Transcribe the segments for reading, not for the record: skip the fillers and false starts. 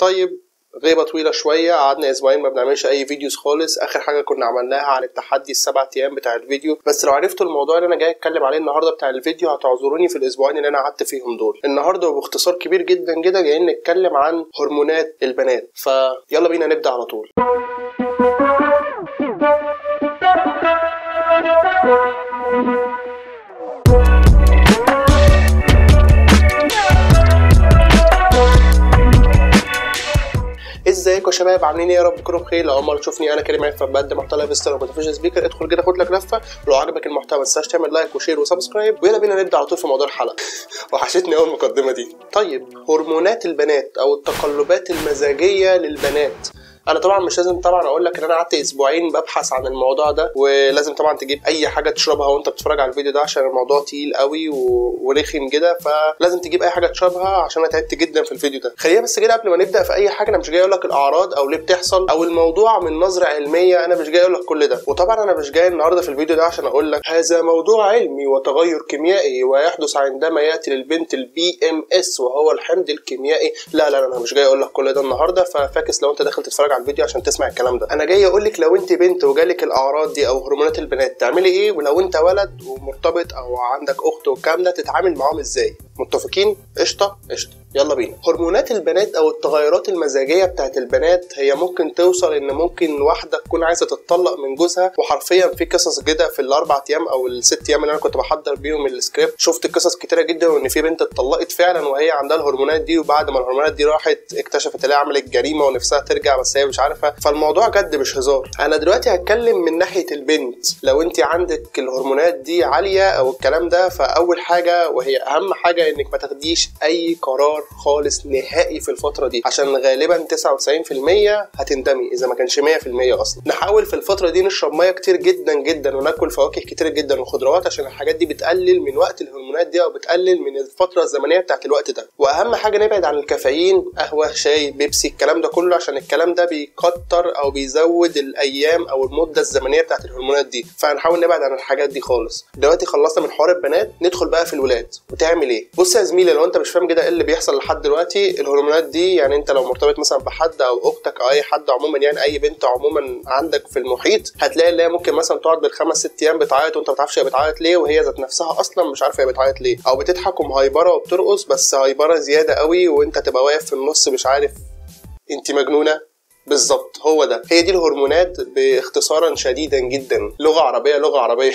طيب غيبة طويلة شوية، قعدنا أسبوعين ما بنعملش أي فيديوز خالص. آخر حاجة كنا عملناها عن التحدي ال7 أيام بتاع الفيديو، بس لو عرفتوا الموضوع اللي أنا جاي أتكلم عليه النهاردة بتاع الفيديو هتعذروني في الأسبوعين اللي أنا قعدت فيهم دول. النهاردة وباختصار كبير جدا جدا جايين نتكلم عن هرمونات البنات، فيلا بينا نبدأ على طول. ازيكم يا شباب، عاملين ايه؟ يا رب تكونوا بخير. لو اول مره تشوفني انا كريم عفات بقدم محتوى لايف ستايل وموتيفيشن سبيكر، ادخل كده خد لك لفه. ولو عجبك المحتوى ما تنساش تعمل لايك وشير وسبسكرايب، ويلا بينا نبدا على طول في موضوع الحلقه. وحشتني اول المقدمه دي. طيب هرمونات البنات او التقلبات المزاجيه للبنات، انا طبعا مش لازم طبعا اقول لك ان انا قعدت اسبوعين ببحث عن الموضوع ده، ولازم طبعا تجيب اي حاجه تشربها وانت بتتفرج على الفيديو ده عشان الموضوع تقيل قوي ورخم كده، فلازم تجيب اي حاجه تشربها عشان انا تعبت جدا في الفيديو ده. خلينا بس كده قبل ما نبدا في اي حاجه، انا مش جاي اقول لك الاعراض او ليه بتحصل او الموضوع من نظره علميه، انا مش جاي اقول لك كل ده. وطبعا انا مش جاي النهارده في الفيديو ده عشان اقول لك هذا موضوع علمي وتغير كيميائي ويحدث عندما ياتي للبنت الBMS وهو الحمض الكيميائي. لا لا، انا مش جاي اقول لك كل ده النهارده، ففاكس لو انت داخل تتفرج على الفيديو عشان تسمع الكلام ده. انا جاي اقول لك لو انت بنت وجالك الاعراض دي او هرمونات البنات تعملي ايه، ولو انت ولد ومرتبط او عندك اخت والكلام ده تتعامل معاهم ازاي. متفقين؟ قشطه قشطه، يلا بينا. هرمونات البنات او التغيرات المزاجيه بتاعت البنات هي ممكن توصل ان ممكن واحده تكون عايزه تتطلق من جوزها، وحرفيا في قصص كده في ال4 ايام او ال6 ايام اللي انا كنت بحضر بيهم السكريبت، شفت قصص كتيره جدا وان في بنت اتطلقت فعلا وهي عندها الهرمونات دي، وبعد ما الهرمونات دي راحت اكتشفت اللي هي عملت جريمه ونفسها ترجع بس هي مش عارفه. فالموضوع جد مش هزار. انا دلوقتي هتكلم من ناحيه البنت، لو انت عندك الهرمونات دي عاليه او الكلام ده، فاول حاجه وهي اهم حاجه انك ما تاخديش اي قرار خالص نهائي في الفترة دي، عشان غالبا 99% هتندمي اذا ما كانش 100% اصلا. نحاول في الفترة دي نشرب مية كتير جدا جدا، وناكل فواكه كتير جدا وخضروات، عشان الحاجات دي بتقلل من وقت الهرمونات دي او بتقلل من الفترة الزمنية بتاعت الوقت ده. واهم حاجة نبعد عن الكافيين، قهوة شاي بيبسي الكلام ده كله، عشان الكلام ده بيكتر او بيزود الايام او المدة الزمنية بتاعت الهرمونات دي، فهنحاول نبعد عن الحاجات دي خالص. دلوقتي خلصنا من حوار البنات، ندخل بقى في الولاد وتعمل ايه. بص يا زميلي، لو انت مش فاهم كده ايه اللي بيحصل لحد دلوقتي، الهرمونات دي يعني انت لو مرتبط مثلا بحد او اختك او اي حد عموما، يعني اي بنت عموما عندك في المحيط، هتلاقي اللي هي ممكن مثلا تقعد بال5 6 ايام بتعيط وانت ما تعرفش هي بتعيط ليه، وهي ذات نفسها اصلا مش عارفه هي بتعيط ليه، او بتضحك ومهيبره وبترقص بس هيبره زياده قوي، وانت تبقى واقف في النص مش عارف انت مجنونه بالظبط. هو ده، هي دي الهرمونات باختصارا شديدا جدا، لغه عربيه لغه عربيه.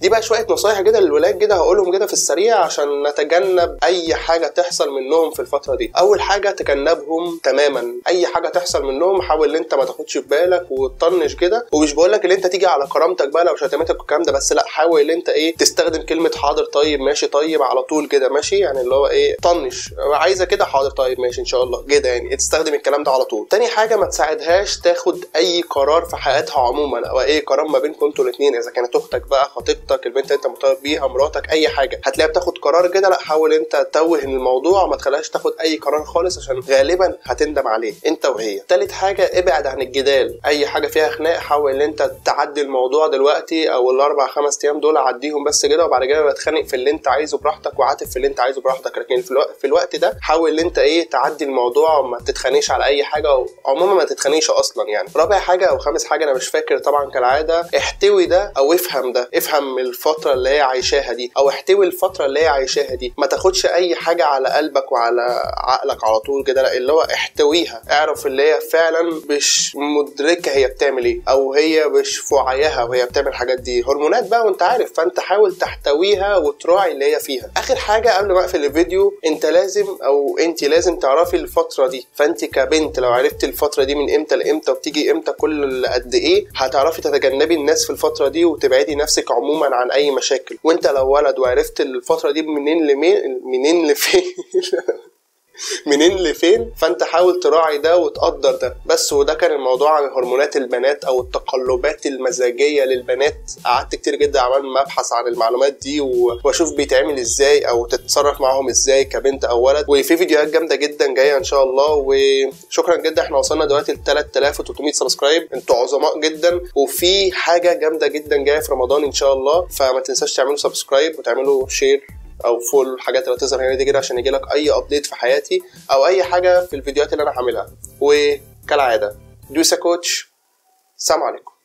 دي بقى شويه نصايح كده للولاد كده هقولهم كده في السريع عشان نتجنب اي حاجه تحصل منهم في الفتره دي. اول حاجه تجنبهم تماما، اي حاجه تحصل منهم حاول ان انت ما تاخدش بالك وتطنش كده، ومش بقول لك ان انت تيجي على كرامتك بقى لو شتمتك والكلام ده، بس لا، حاول ان انت ايه تستخدم كلمه حاضر طيب ماشي طيب على طول كده ماشي، يعني اللي هو ايه طنش عايزه كده حاضر طيب ماشي ان شاء الله كده، يعني تستخدم الكلام ده على طول. تاني حاجه ما تساعدهاش تاخد اي قرار في حياتها عموما او اي قرار ما بينكم انتوا الاثنين، اذا كانت اختك بقى خطيبتك البنت انت مرتبط بيها مراتك اي حاجه، هتلاقيها بتاخد قرار كده، لا حاول انت توه الموضوع ما تخليهاش تاخد اي قرار خالص عشان غالبا هتندم عليه انت وهي. تالت حاجه ابعد عن الجدال، اي حاجه فيها خناق حاول ان انت تعدي الموضوع دلوقتي او ال4 5 ايام دول عديهم بس كده، وبعد كده بتخانق في اللي انت عايزه براحتك وعاتب في اللي انت عايزه براحتك، لكن في الوقت ده حاول ان انت ايه تعدي الموضوع وما تتخانقش على اي حاجه، او عموما ما تتخانقش اصلا يعني. رابع حاجه او خامس حاجه انا مش فاكر طبعا كالعاده، احتوي ده او افهم ده، افهم الفترة اللي هي عايشاها دي او احتوي الفترة اللي هي عايشاها دي، ما تاخدش اي حاجة على قلبك وعلى عقلك على طول كده، لا اللي هو احتويها، اعرف اللي هي فعلا مش مدركة هي بتعمل ايه، او هي مش في وعيها وهي بتعمل الحاجات دي، هرمونات بقى وانت عارف، فانت حاول تحتويها وتراعي اللي هي فيها. اخر حاجة قبل ما اقفل الفيديو، انت لازم او انت لازم تعرفي الفترة دي، فانت كبنت لو عرفتي الفترة دي من امتى لامتى وبتيجي امتى كل قد ايه، هتعرفي تتجنبي الناس في الفترة دي وتبعدي نفسك عموما عن اي مشاكل. وانت لو ولد وعرفت الفتره دي منين لفين فانت حاول تراعي ده وتقدر ده بس. وده كان الموضوع عن هرمونات البنات او التقلبات المزاجيه للبنات. قعدت كتير جدا عمال ما ابحث عن المعلومات دي واشوف بيتعمل ازاي او تتصرف معاهم ازاي كبنت او ولد، وفي فيديوهات جامده جدا جايه ان شاء الله. وشكرا جدا، احنا وصلنا دلوقتي ل 3300 سبسكرايب، انتوا عظماء جدا، وفي حاجه جامده جدا جايه في رمضان ان شاء الله، فما تنساش تعملوا سبسكرايب وتعملوا شير او فول، الحاجات اللي هتظهر هنا دي كده عشان يجيلك اي ابديت في حياتي او اي حاجه في الفيديوهات اللي انا هعملها. وكالعاده دوسا كوتش، سلام عليكم.